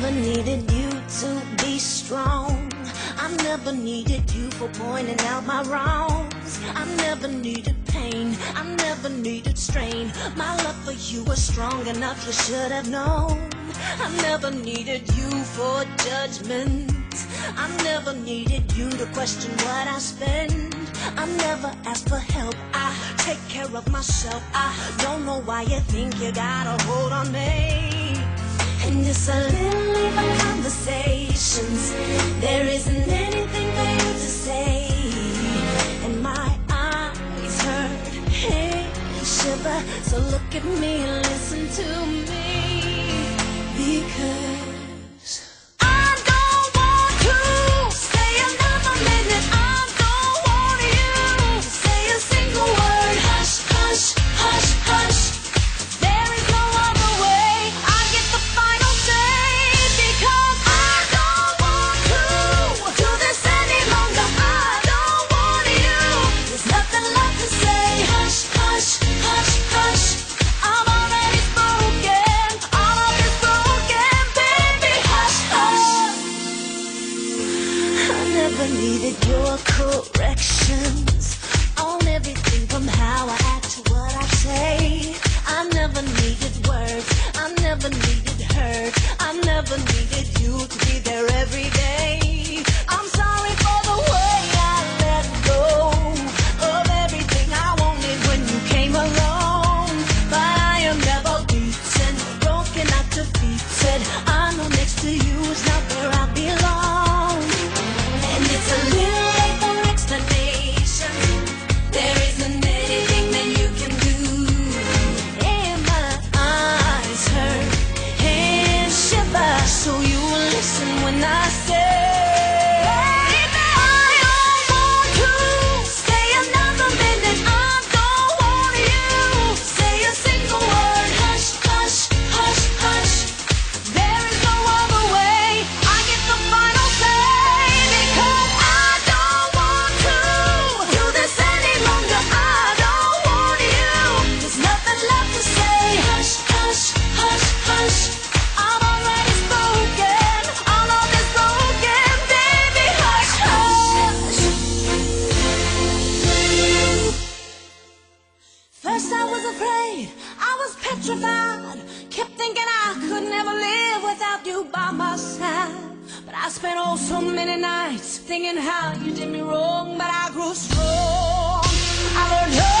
never needed you to be strong. I never needed you for pointing out my wrongs. I never needed pain, I never needed strain. My love for you was strong enough, you should have known. I never needed you for judgment. I never needed you to question what I spend. I never asked for help, I take care of myself. I don't know why you think you gotta hold on me. And it's a little leave conversations. There isn't anything for you to say. And my eyes hurt, hey, shiver. So look at me and listen to me. Because I never needed your corrections on everything from how I act to what I say. I never needed words, I never needed hurt, I never needed you to be there every day. I'm sorry for the way I let go of everything I wanted when you came along. But I am never beaten, broken, not defeated. I know next to you is not where I belong. It's a little late for explanation. There isn't anything that you can do. And my eyes hurt and shiver, so you listen when I say. I was petrified, kept thinking I could never live without you by my side. But I spent oh so many nights thinking how you did me wrong. But I grew strong, I learned